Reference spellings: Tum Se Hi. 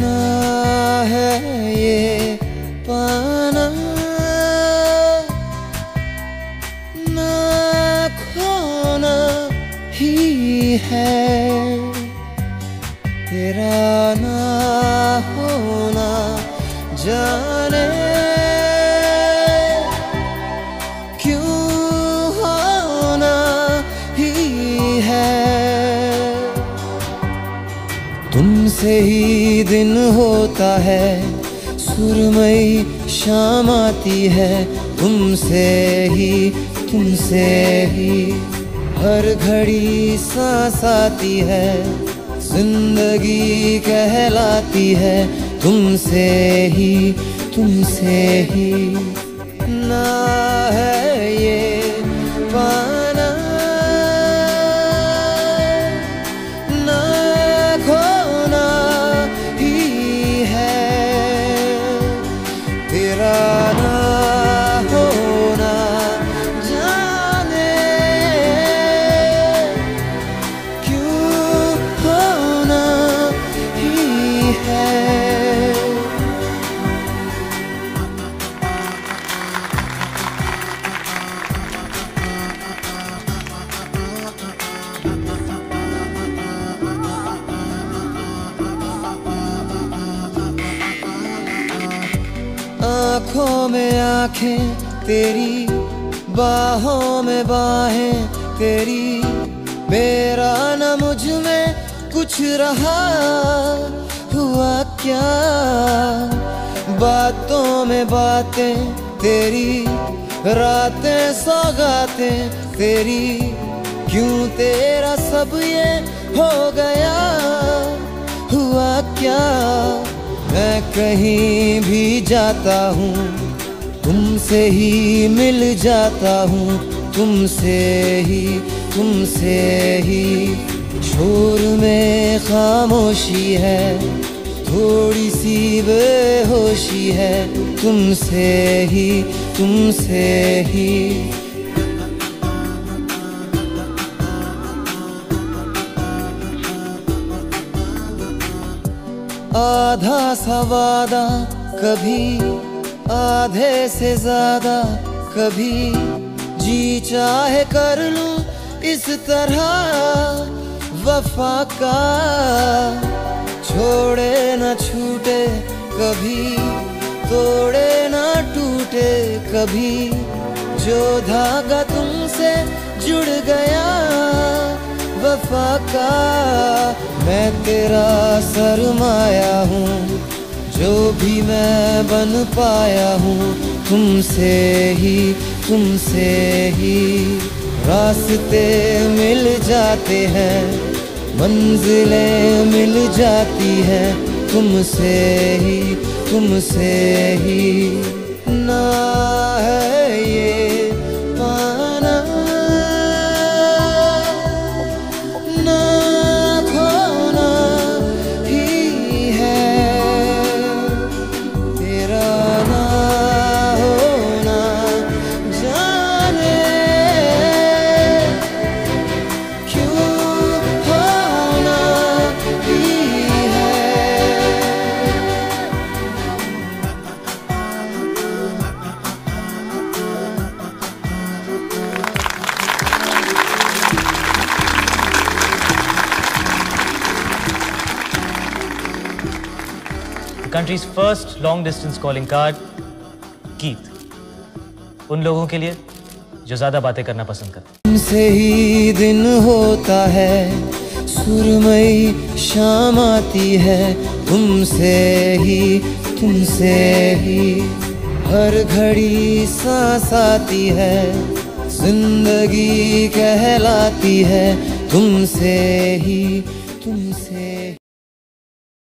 जीना है ये पाना, ना खोना ही है तेरा ना होना जाने क्यों होना ही है। तुमसे ही दिन होता है, सुरमई शाम आती है, तुमसे ही तुमसे ही हर घड़ी सांस आती है, जिंदगी कहलाती है तुमसे ही तुमसे ही। ना है ये पाना, ना खोना ही है तेरा ना होना जाने क्यों होना ही है। आँखों में आँखें तेरी, बाहों में बाहें तेरी, मेरा न मुझ में कुछ रहा हुआ क्या। बातों में बातें तेरी, रातें सौगातें तेरी, क्यों तेरा सब ये हो गया हुआ क्या। मैं कहीं भी जाता हूँ तुमसे ही मिल जाता हूँ, तुमसे ही तुमसे ही। शोर में खामोशी है, थोड़ी सी बेहोशी है तुमसे ही तुमसे ही। आधा सा वादा कभी, आधे से ज्यादा कभी, जी चाहे कर लूं इस तरह वफा का। छोड़े न छूटे कभी, तोड़े न टूटे कभी, जो धागा तुमसे जुड़ गया वफा का। मैं तेरा सरमाया हूँ, जो भी मैं बन पाया हूँ तुमसे ही तुमसे ही। रास्ते मिल जाते हैं, मंजिलें मिल जाती हैं तुमसे ही तुमसे ही। ना है ये country's first long distance calling card कीत, उन लोगों के लिए जो ज्यादा बातें करना पसंद करते। तुमसे ही दिन होता है, सुरमई शाम आती है, तुमसे ही हर घड़ी सांस आती है, जिंदगी कहलाती है तुमसे ही तुमसे।